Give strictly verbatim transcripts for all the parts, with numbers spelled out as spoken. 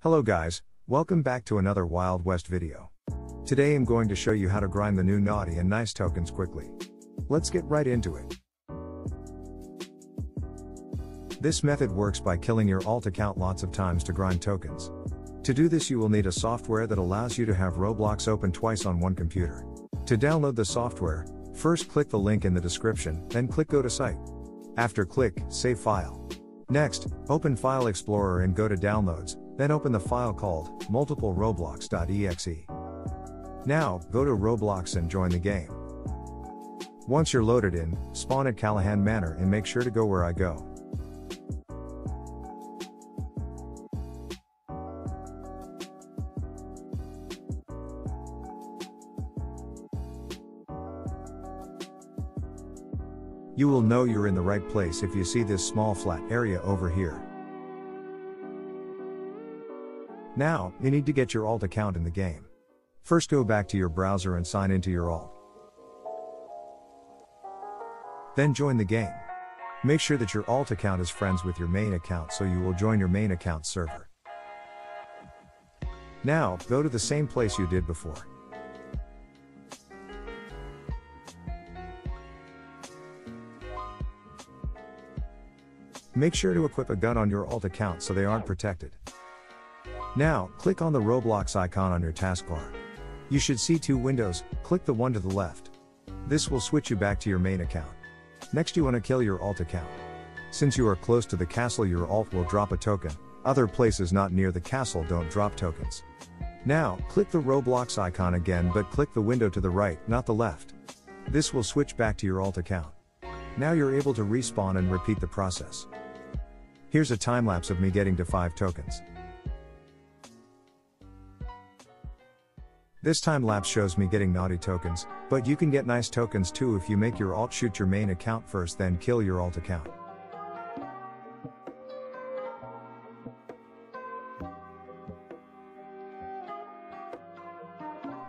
Hello guys, welcome back to another Wild West video. Today I'm going to show you how to grind the new naughty and nice tokens quickly. Let's get right into it. This method works by killing your alt account lots of times to grind tokens. To do this you will need a software that allows you to have Roblox open twice on one computer. To download the software, first click the link in the description, then click go to site. After click, save file. Next, open File Explorer and go to Downloads. Then open the file called multiple roblox dot E X E. Now, go to Roblox and join the game. Once you're loaded in, spawn at Callahan Manor and make sure to go where I go. You will know you're in the right place if you see this small flat area over here. Now, you need to get your alt account in the game. First go back to your browser and sign into your alt. Then join the game. Make sure that your alt account is friends with your main account so you will join your main account server. Now, go to the same place you did before. Make sure to equip a gun on your alt account so they aren't protected. Now, click on the Roblox icon on your taskbar. You should see two windows, click the one to the left. This will switch you back to your main account. Next you want to kill your alt account. Since you are close to the castle your alt will drop a token, other places not near the castle don't drop tokens. Now, click the Roblox icon again but click the window to the right, not the left. This will switch back to your alt account. Now you're able to respawn and repeat the process. Here's a time lapse of me getting to five tokens. This time lapse shows me getting naughty tokens, but you can get nice tokens too if you make your alt shoot your main account first then kill your alt account.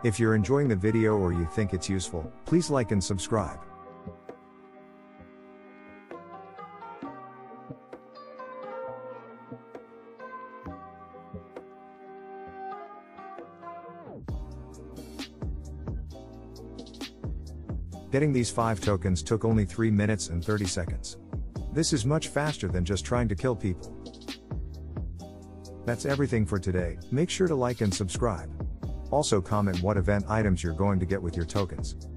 If you're enjoying the video or you think it's useful, please like and subscribe. Getting these five tokens took only three minutes and thirty seconds. This is much faster than just trying to kill people. That's everything for today. Make sure to like and subscribe. Also comment what event items you're going to get with your tokens.